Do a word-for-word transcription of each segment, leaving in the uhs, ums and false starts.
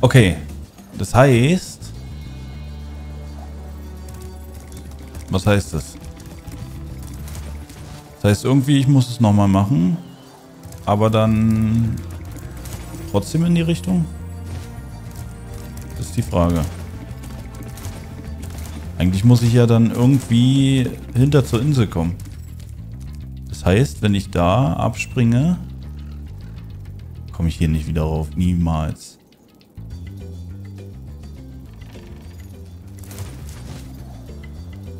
Okay, das heißt... Was heißt das? Das heißt irgendwie, ich muss es nochmal machen, aber dann trotzdem in die Richtung? Das ist die Frage. Eigentlich muss ich ja dann irgendwie hinter zur Insel kommen. Das heißt, wenn ich da abspringe, komme ich hier nicht wieder rauf. Niemals.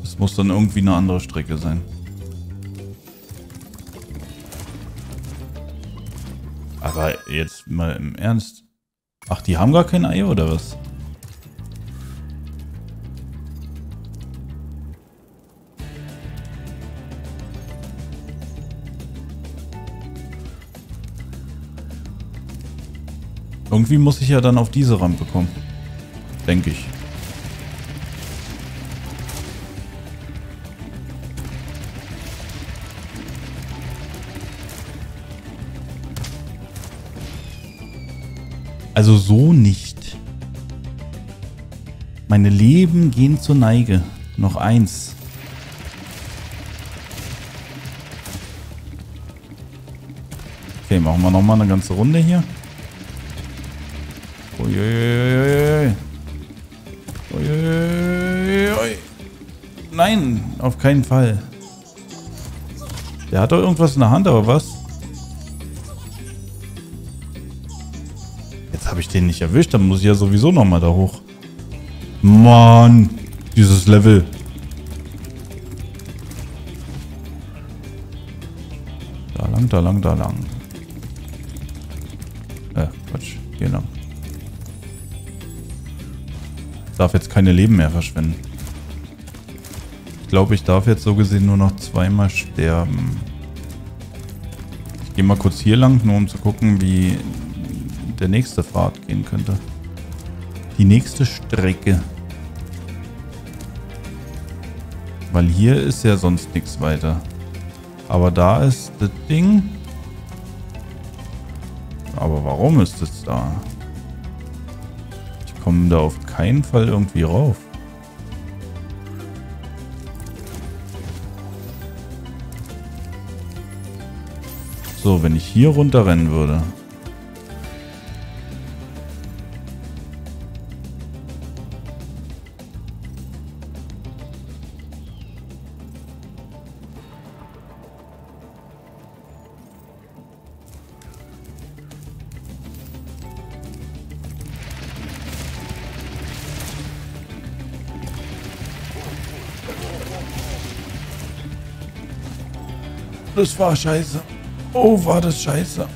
Das muss dann irgendwie eine andere Strecke sein. Aber jetzt mal im Ernst. Ach, die haben gar kein Ei oder was? Irgendwie muss ich ja dann auf diese Rampe kommen. Denke ich. Also so nicht. Meine Leben gehen zur Neige. Noch eins. Okay, machen wir nochmal eine ganze Runde hier. Uiuiui. Uiuiui. Nein, auf keinen Fall. Der hat doch irgendwas in der Hand, aber was? Jetzt habe ich den nicht erwischt, dann muss ich ja sowieso nochmal da hoch. Mann, dieses Level. Da lang, da lang, da lang. Äh, Quatsch, hier lang. Ich darf jetzt keine Leben mehr verschwenden. Ich glaube, ich darf jetzt so gesehen nur noch zweimal sterben. Ich gehe mal kurz hier lang, nur um zu gucken, wie der nächste Pfad gehen könnte. Die nächste Strecke. Weil hier ist ja sonst nichts weiter. Aber da ist das Ding. Aber warum ist es da? Ich komme da auf keinen Fall irgendwie rauf. So, wenn ich hier runter rennen würde. Das war scheiße. Oh, war das scheiße.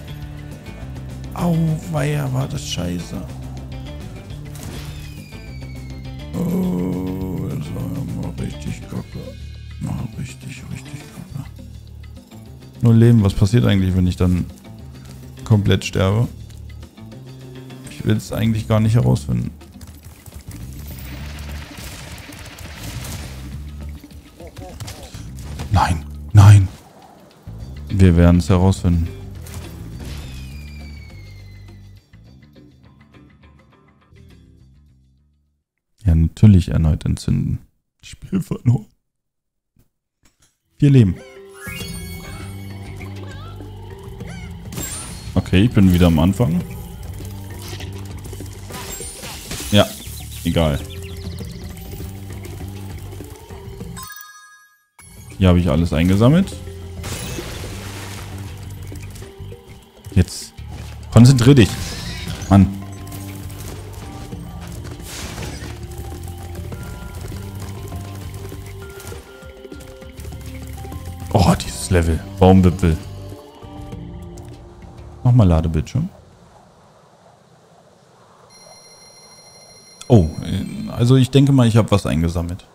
Auweia, war das scheiße. Oh, das war mal richtig kacke. Mal richtig, richtig kacke. Nur Leben, was passiert eigentlich, wenn ich dann komplett sterbe? Ich will es eigentlich gar nicht herausfinden. Nein, nein. Wir werden es herausfinden. Ja, natürlich erneut entzünden. Spiel verloren. Vier Leben. Okay, ich bin wieder am Anfang. Ja, egal. Hier habe ich alles eingesammelt. Jetzt konzentrier dich. Mann. Oh, dieses Level. Baumwipfel. Nochmal Ladebildschirm. Oh, also ich denke mal, ich habe was eingesammelt.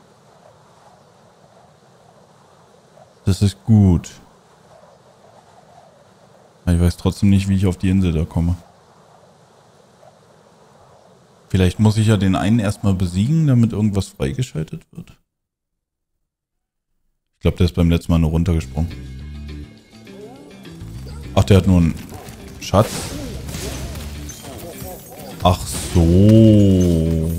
Das ist gut. Ich weiß trotzdem nicht, wie ich auf die Insel da komme. Vielleicht muss ich ja den einen erstmal besiegen, damit irgendwas freigeschaltet wird. Ich glaube, der ist beim letzten Mal nur runtergesprungen. Ach, der hat nur einen Schatz. Ach so.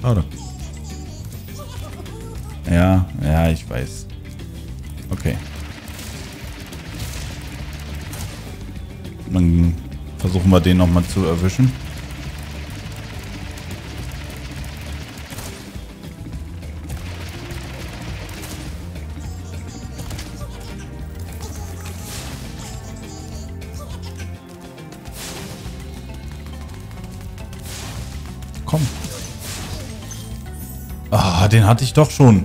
Schade. Ja, ja, ich weiß. Okay. Dann versuchen wir den nochmal zu erwischen. Komm. Ah, den hatte ich doch schon.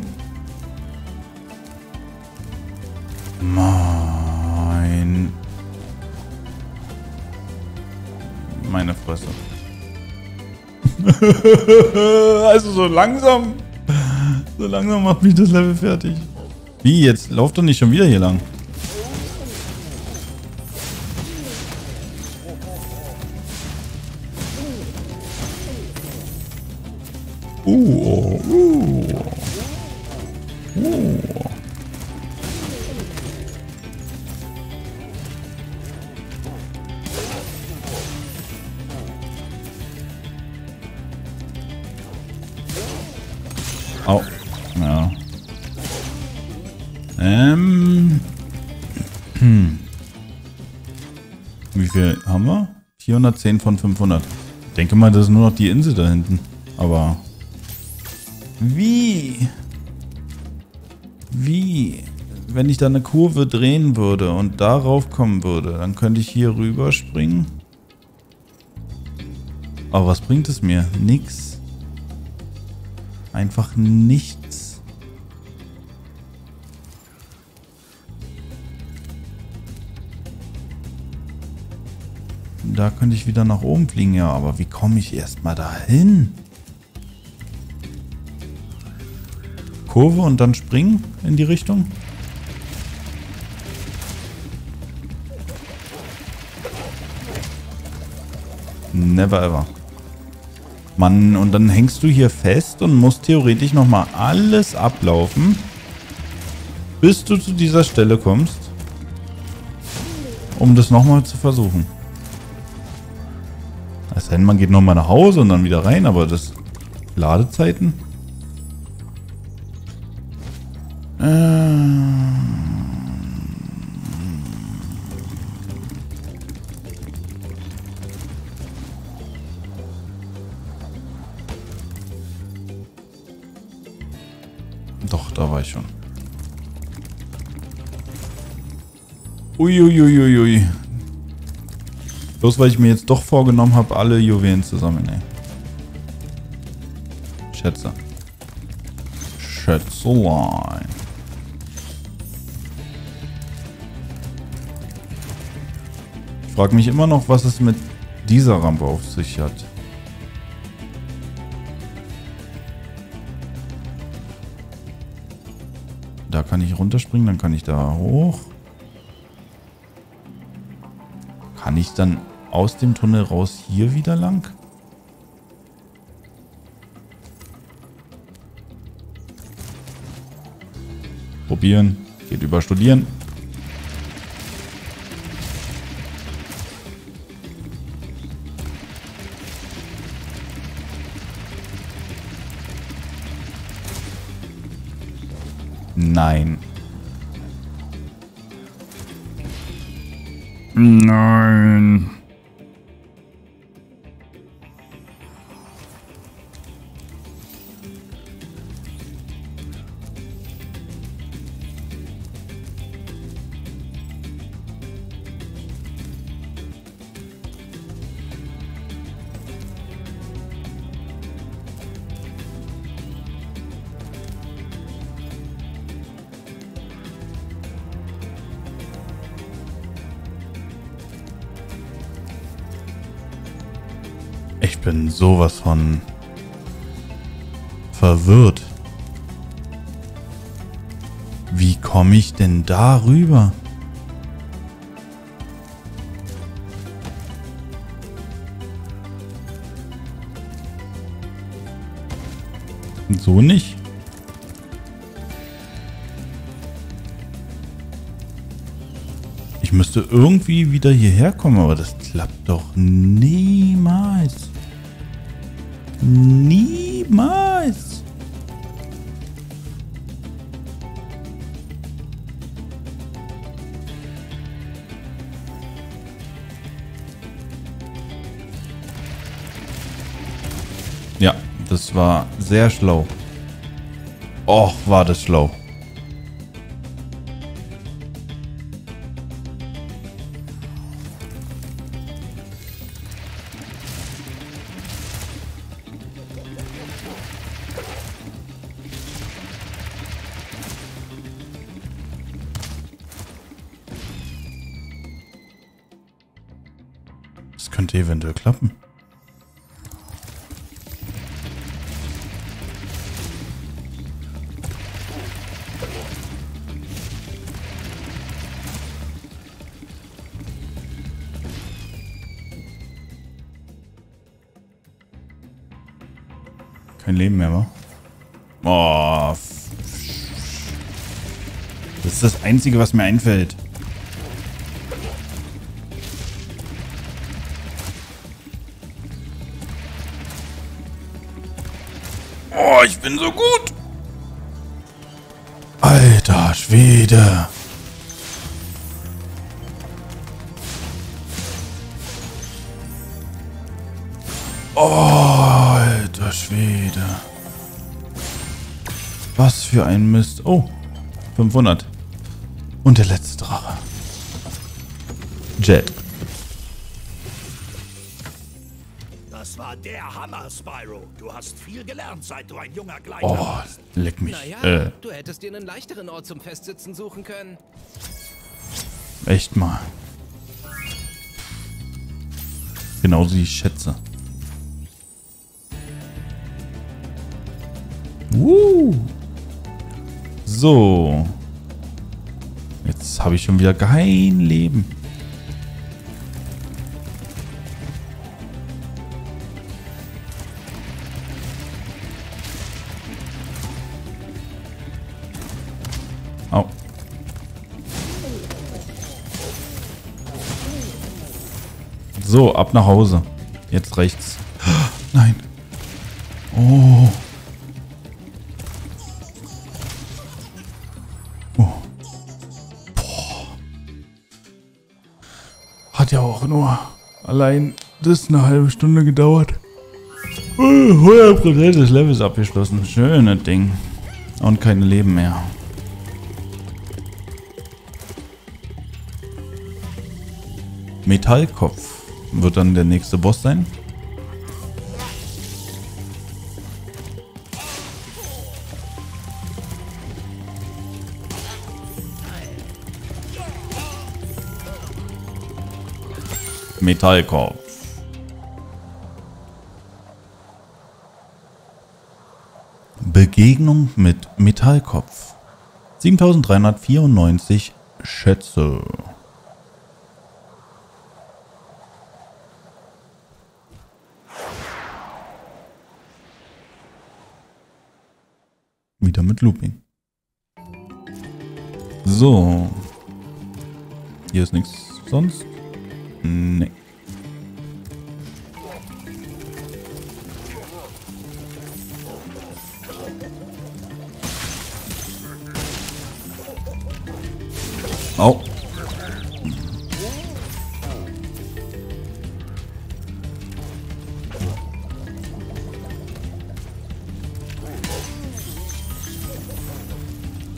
Mein... Meine Fresse. Also so langsam... So langsam macht mich das Level fertig. Wie, jetzt lauf doch nicht schon wieder hier lang. Uh, uh, uh. Oh, ja. Ähm. Hm. Wie viel haben wir? vierhundertzehn von fünfhundert. Ich denke mal, das ist nur noch die Insel da hinten. Aber... Wie? Wie? Wenn ich da eine Kurve drehen würde und darauf kommen würde, dann könnte ich hier rüber springen. Aber was bringt es mir? Nix. Einfach nichts. Da könnte ich wieder nach oben fliegen, ja, aber wie komme ich erstmal dahin? Kurve und dann springen in die Richtung. Never ever. Mann, und dann hängst du hier fest und musst theoretisch nochmal alles ablaufen, bis du zu dieser Stelle kommst, um das nochmal zu versuchen. Das heißt, man geht nochmal nach Hause und dann wieder rein, aber das... Ladezeiten... Doch, da war ich schon. Uiuiuiuiui. Ui, ui, ui. Bloß weil ich mir jetzt doch vorgenommen habe, alle Juwelen zu sammeln, ey. Schätze. Schätzelein. Ich frage mich immer noch, was es mit dieser Rampe auf sich hat. Da kann ich runterspringen, dann kann ich da hoch. Kann ich dann aus dem Tunnel raus hier wieder lang? Probieren. Geht über Studieren. Nein. Nein. Ich bin sowas von verwirrt. Wie komme ich denn da rüber? So nicht. Ich müsste irgendwie wieder hierher kommen, aber das klappt doch niemals. Niemals. Ja, das war sehr schlau. Och, war das schlau. Das könnte eventuell klappen. Kein Leben mehr, wa? Oh. Das ist das Einzige, was mir einfällt. Oh, ich bin so gut. Alter Schwede. Oh. Alter Schwede. Was für ein Mist. Oh, fünfhundert. Und der letzte Drache. Jet. Das war der Hammer, Spyro. Du hast viel gelernt, seit du ein junger Gleiter oh, bist. Oh, leck mich. Naja, äh. Du hättest dir einen leichteren Ort zum Festsitzen suchen können. Echt mal. Genauso wie ich schätze. Uh. So. Jetzt habe ich schon wieder kein Leben. Au. So, ab nach Hause. Jetzt rechts. Nein. Oh. Ja, auch nur allein das eine halbe Stunde gedauert. hundert Prozent des Levels abgeschlossen. Schönes Ding. Und kein Leben mehr. Metallkopf wird dann der nächste Boss sein. Metallkopf. Begegnung mit Metallkopf. siebentausenddreihundertvierundneunzig Schätze. Wieder mit Looping. So. Hier ist nichts sonst. Nee. Oh.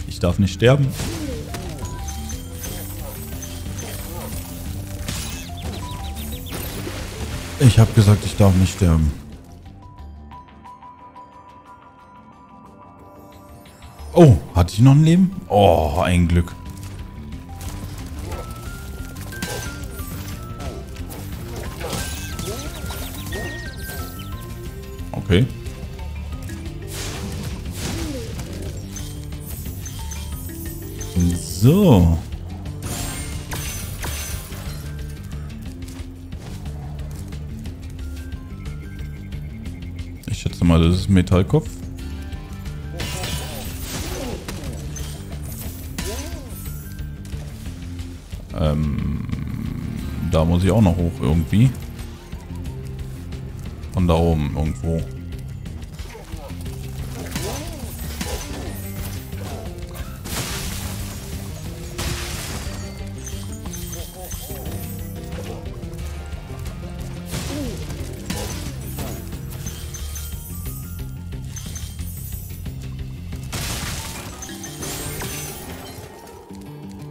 Ich darf nicht sterben. Ich habe gesagt, ich darf nicht sterben. Oh, hatte ich noch ein Leben? Oh, ein Glück. Okay. So. Ich schätze mal, das ist Metallkopf. Ähm, da muss ich auch noch hoch irgendwie. Von da oben irgendwo.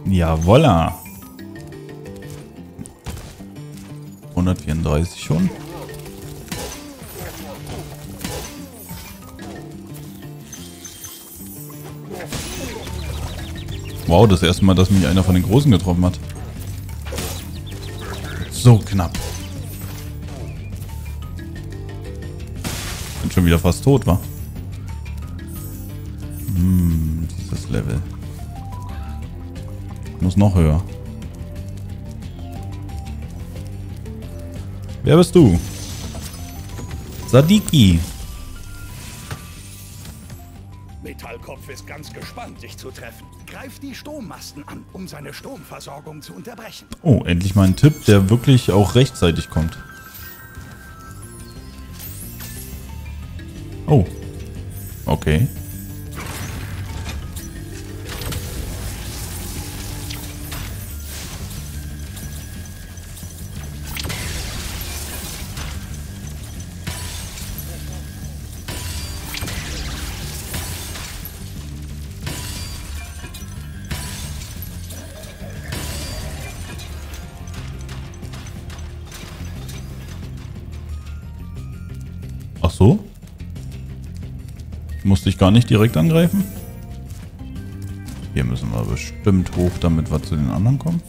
Jawolla. hundertvierunddreißig schon. Wow, das erste Mal, dass mich einer von den Großen getroffen hat. So knapp. Bin schon wieder fast tot, wa? Hm, dieses Level. Muss noch höher. Wer bist du? Sadiki. Metallkopf ist ganz gespannt, dich zu treffen. Greift die Strommasten an, um seine Stromversorgung zu unterbrechen. Oh, endlich mal ein Tipp, der wirklich auch rechtzeitig kommt. Oh. Okay. Ach so? Musste ich gar nicht direkt angreifen? Hier müssen wir bestimmt hoch, damit wir zu den anderen kommen.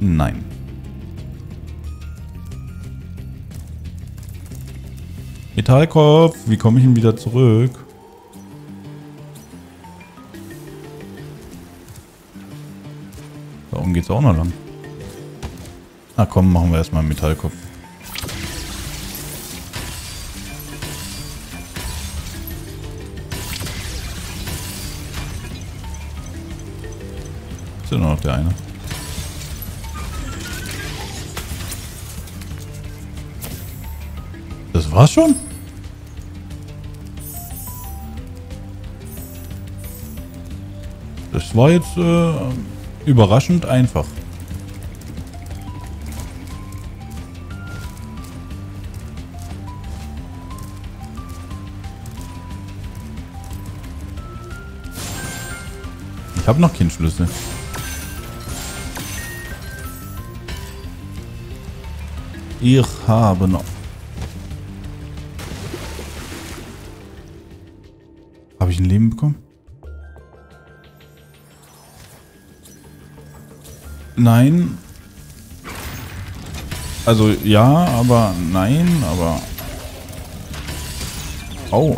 Nein. Metallkopf, wie komme ich denn wieder zurück? Da oben geht's auch noch lang. Na komm, machen wir erstmal einen Metallkopf. Ist ja nur noch der eine. Das war's schon? Das war jetzt äh, überraschend einfach. Ich habe noch keinen Schlüssel. Ich habe noch... Habe ich ein Leben bekommen? Nein. Also ja, aber nein, aber... Oh.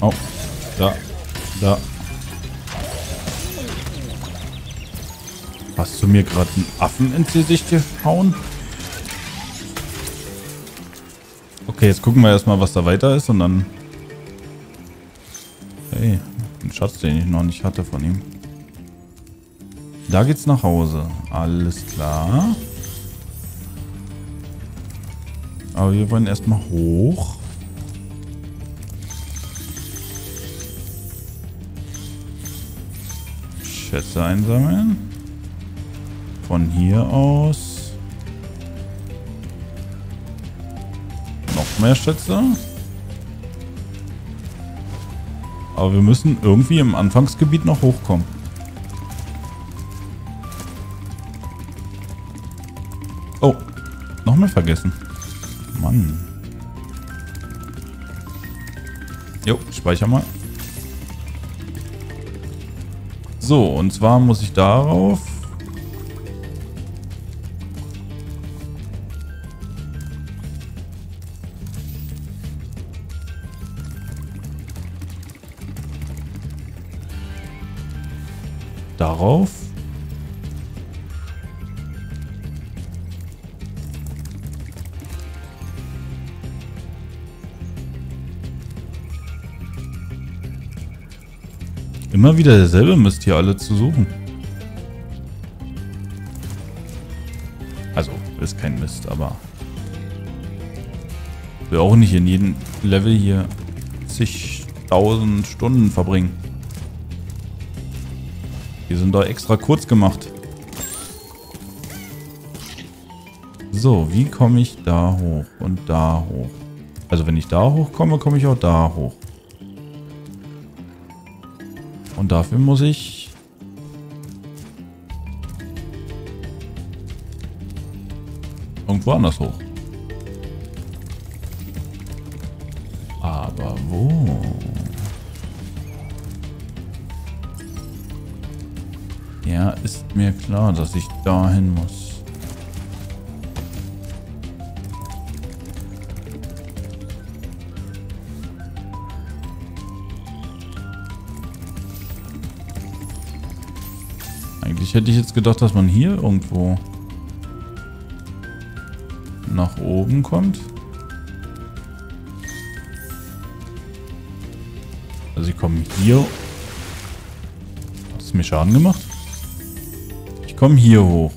Oh, da, da. Hast du mir gerade einen Affen ins Gesicht gehauen? Okay, jetzt gucken wir erstmal, was da weiter ist und dann... Hey, ein Schatz, den ich noch nicht hatte von ihm. Da geht's nach Hause. Alles klar. Aber wir wollen erstmal hoch. Schätze einsammeln. Von hier aus. Noch mehr Schätze. Aber wir müssen irgendwie im Anfangsgebiet noch hochkommen. Oh, noch mehr vergessen. Mann. Jo, speicher mal. So, und zwar muss ich darauf... darauf. Immer wieder derselbe Mist hier alle zu suchen. Also, ist kein Mist, aber... Ich will auch nicht in jedem Level hier zigtausend Stunden verbringen. Die sind da extra kurz gemacht. So, wie komme ich da hoch und da hoch? Also wenn ich da hoch komme, komme ich auch da hoch. Und dafür muss ich... irgendwo anders hoch. Aber wo? Ja, ist mir klar, dass ich dahin muss. Eigentlich hätte ich jetzt gedacht, dass man hier irgendwo nach oben kommt. Also ich komme hier... Hat es mir Schaden gemacht? Ich komme hier hoch.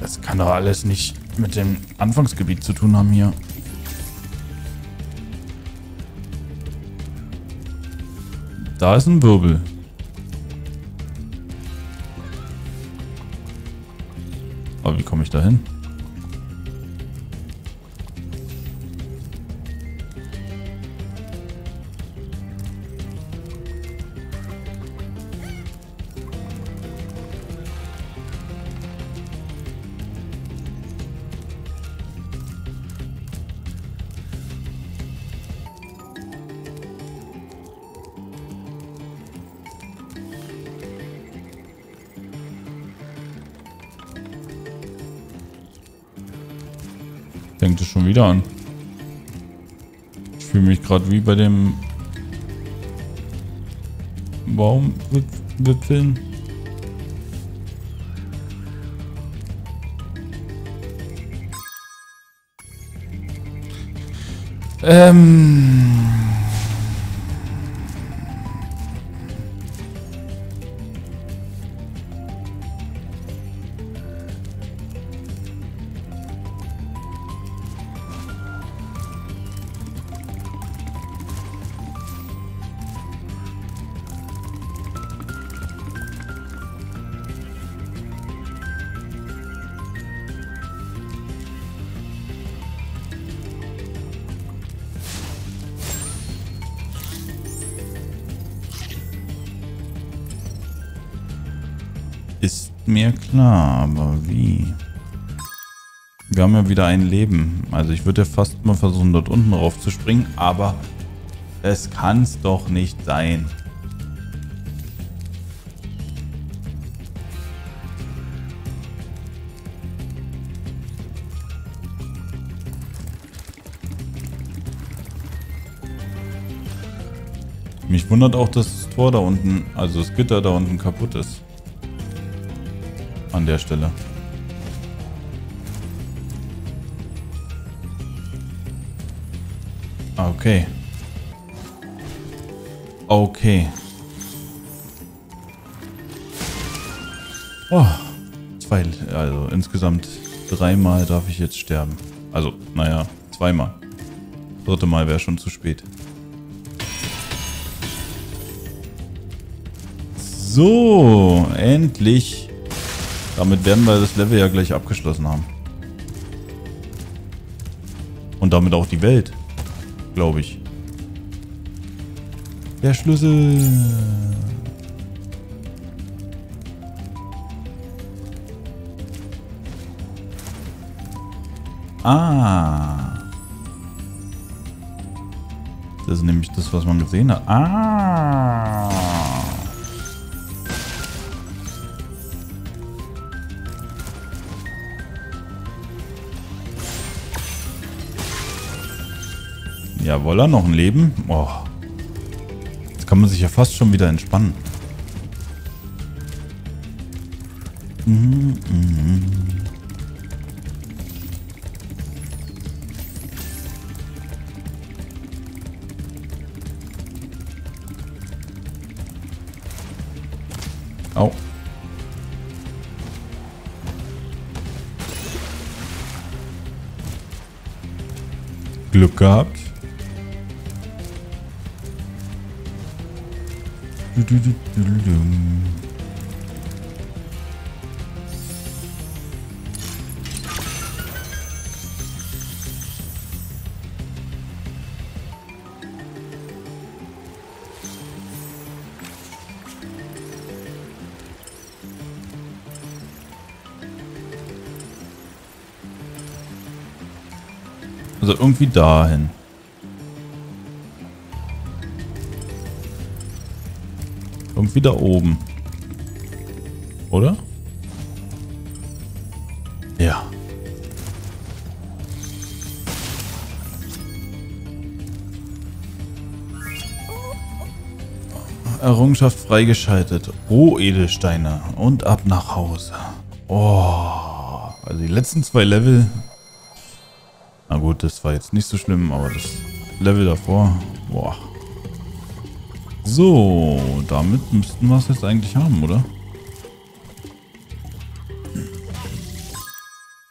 Das kann doch alles nicht mit dem Anfangsgebiet zu tun haben hier. Da ist ein Wirbel. Aber wie komme ich da hin? Fängt es schon wieder an. Ich fühle mich gerade wie bei dem Baumwipfeln. Ähm. Ist mir klar, aber wie? Wir haben ja wieder ein Leben. Also ich würde ja fast mal versuchen, dort unten rauf zu springen, aber es kann's doch nicht sein. Mich wundert auch, dass das Tor da unten, also das Gitter da unten kaputt ist. An der Stelle. Okay. Okay. Oh, zwei, also insgesamt dreimal darf ich jetzt sterben. Also, naja, zweimal. Dritte Mal wäre schon zu spät. So, endlich. Damit werden wir das Level ja gleich abgeschlossen haben. Und damit auch die Welt. Glaube ich. Der Schlüssel. Ah. Das ist nämlich das, was man gesehen hat. Ah. Jawohl, er noch ein Leben. Oh. Jetzt kann man sich ja fast schon wieder entspannen. Mhm, mhm. Au. Glück gehabt. Du, du, du, du, du, du. Also irgendwie dahin. Irgendwie da oben. Oder? Ja. Errungenschaft freigeschaltet. Rohedelsteine. Und ab nach Hause. Oh. Also die letzten zwei Level... Na gut, das war jetzt nicht so schlimm, aber das Level davor, boah. So, damit müssten wir es jetzt eigentlich haben, oder?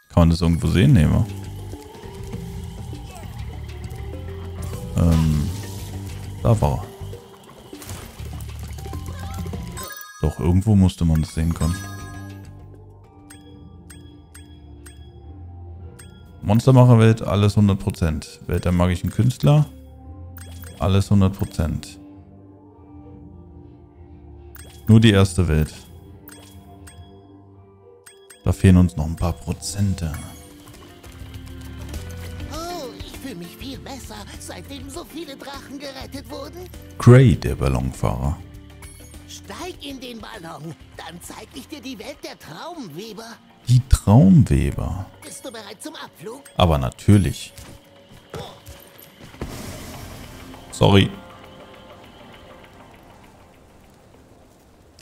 Kann man das irgendwo sehen, ne? Ähm, da war er. Doch, irgendwo musste man das sehen können. Monstermacherwelt, alles hundert Prozent. Welt der magischen Künstler, alles hundert Prozent. Nur die erste Welt. Da fehlen uns noch ein paar Prozente. Oh, ich fühle mich viel besser, seitdem so viele Drachen gerettet wurden. Grey, der Ballonfahrer. Steig in den Ballon, dann zeig ich dir die Welt der Traumweber. Die Traumweber. Bist du bereit zum Abflug? Aber natürlich. Sorry.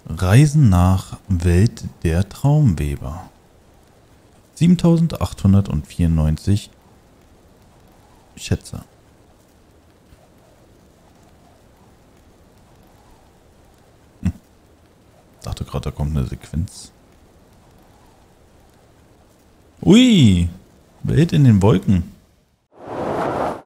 Reisen nach Welt der Traumweber. siebentausendachthundertvierundneunzig Schätze. Hm. Dachte gerade, da kommt eine Sequenz. Ui, Welt in den Wolken.